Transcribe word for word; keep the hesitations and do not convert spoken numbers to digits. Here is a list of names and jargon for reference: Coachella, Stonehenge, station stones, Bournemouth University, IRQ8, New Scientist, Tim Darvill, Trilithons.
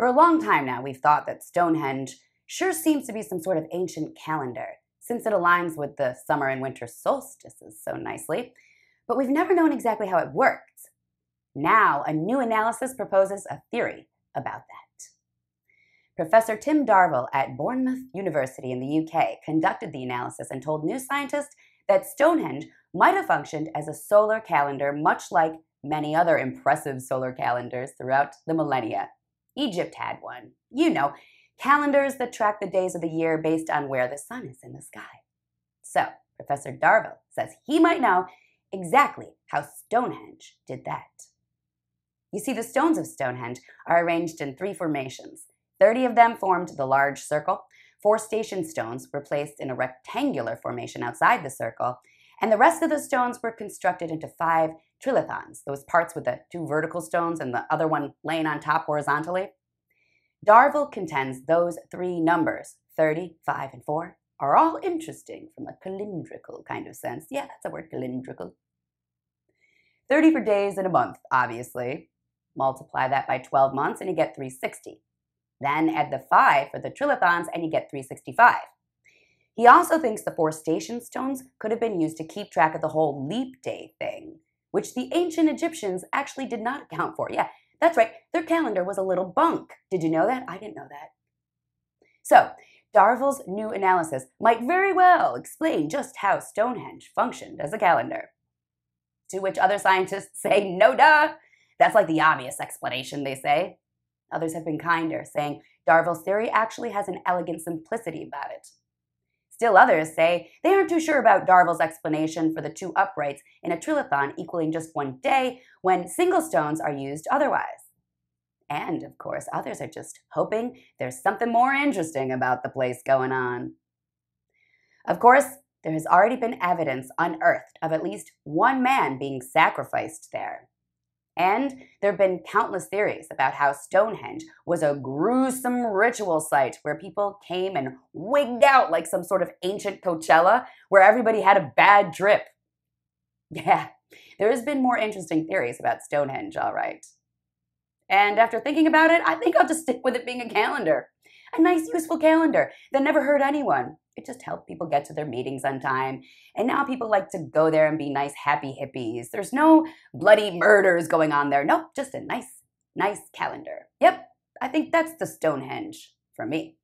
For a long time now, we've thought that Stonehenge sure seems to be some sort of ancient calendar, since it aligns with the summer and winter solstices so nicely, but we've never known exactly how it worked. Now, a new analysis proposes a theory about that. Professor Tim Darvill at Bournemouth University in the U K conducted the analysis and told New Scientist that Stonehenge might have functioned as a solar calendar, much like many other impressive solar calendars throughout the millennia. Egypt had one, you know, calendars that track the days of the year based on where the sun is in the sky. So, Professor Darvill says he might know exactly how Stonehenge did that. You see, the stones of Stonehenge are arranged in three formations. thirty of them formed the large circle, four station stones were placed in a rectangular formation outside the circle, and the rest of the stones were constructed into five trilithons, those parts with the two vertical stones and the other one laying on top horizontally. Darvill contends those three numbers, thirty, five, and four, are all interesting from a calendrical kind of sense. Yeah, that's a word, calendrical. thirty for days in a month, obviously. Multiply that by twelve months and you get three hundred sixty. Then add the five for the trilithons and you get three hundred sixty-five. He also thinks the four station stones could have been used to keep track of the whole leap day thing, which the ancient Egyptians actually did not account for. Yeah, that's right, their calendar was a little bunk. Did you know that? I didn't know that. So, Darvill's new analysis might very well explain just how Stonehenge functioned as a calendar. To which other scientists say, no duh, that's like the obvious explanation, they say. Others have been kinder, saying Darvill's theory actually has an elegant simplicity about it. Still others say they aren't too sure about Darvill's explanation for the two uprights in a trilithon equaling just one day when single stones are used otherwise. And, of course, others are just hoping there's something more interesting about the place going on. Of course, there has already been evidence unearthed of at least one man being sacrificed there. And there have been countless theories about how Stonehenge was a gruesome ritual site where people came and wigged out like some sort of ancient Coachella where everybody had a bad drip. Yeah, there has been more interesting theories about Stonehenge, all right. And after thinking about it, I think I'll just stick with it being a calendar. A nice, useful calendar that never hurt anyone. It just helped people get to their meetings on time. And now people like to go there and be nice, happy hippies. There's no bloody murders going on there. Nope, just a nice, nice calendar. Yep, I think that's the Stonehenge for me.